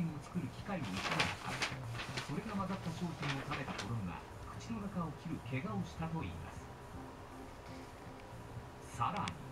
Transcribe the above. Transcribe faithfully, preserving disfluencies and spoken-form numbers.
ンを作る機械にいちだい使い、それが混ざった商品を食べた子どもが口の中を切る怪我をしたといいます。さらに